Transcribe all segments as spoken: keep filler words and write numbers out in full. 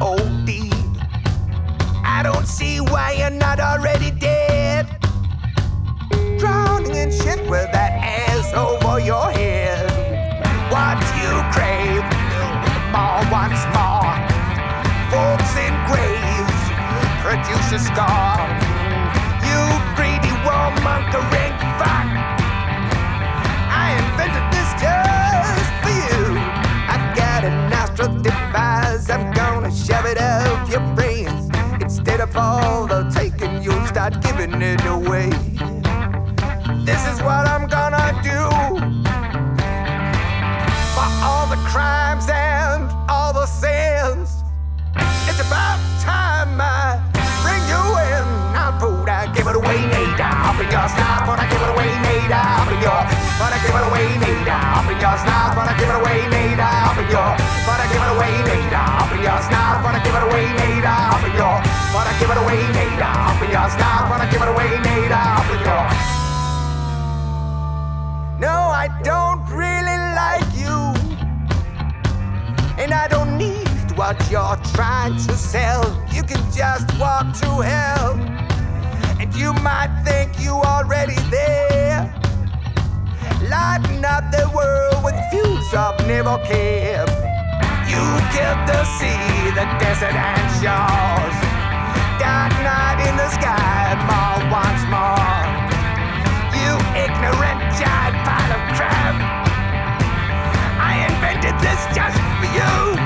O D. I don't see why you're not already dead. Drowning in shit with that ass over your head. What you crave, more once more. Folks in graves produce a scar. You greedy warmongering fuck. I invented this just for you. I got a nostril device. I'm gonna shove it up your brains. Instead of all the taking, you'll start giving it away. This is what I'm gonna do. For all the crimes and all the sins, it's about time I bring you in. I'm food, I give it away, Nader. I'll bring your snout, but I give it away, Nader. I'll bring your, but I give it away, Nader. I'll bring your snout, but I give it away, Nader. I'll bring your, but I give it away, Nader. I'll bring your snout, but I give it away, Nader. I'll bring your, but I give it away, Nader. I'll bring your snout, but I give it away, Nader. I'll bring your. No, I don't really like you. And I don't need what you're trying to sell. You can just walk to hell. And you might think you already there. Lighten up the world with views of never care. You killed the sea, the desert and shores. Dark night in the sky, more once more. You ignorant giant pile of crap. I invented this just for you.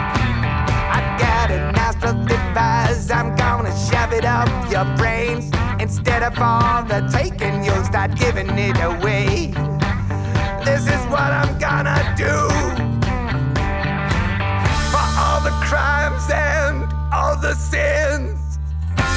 I got a nostril device. I'm gonna shove it up your brains. Instead of all the taking, you'll start giving it away. This is what I'm gonna do. For all the crimes and all the sins,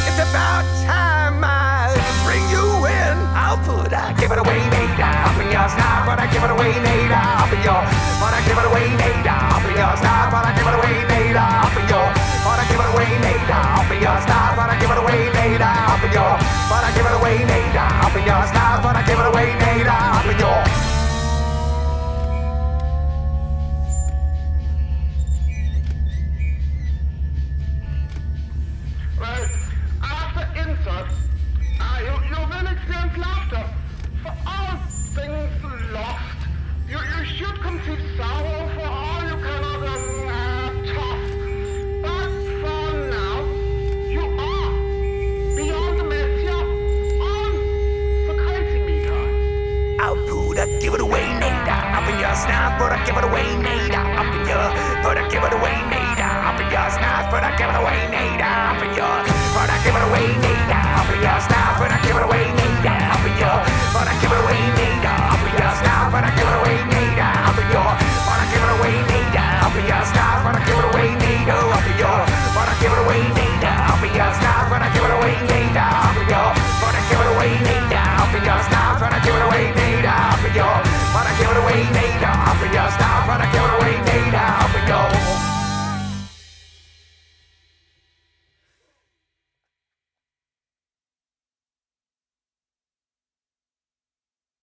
it's about time I bring you in. I'll put I give it away, Nader. I'll bring your snout, but I give it away, Nader. I'll bring your, but I give it away, Nader. I'll bring your snout, but I give it away, Nader.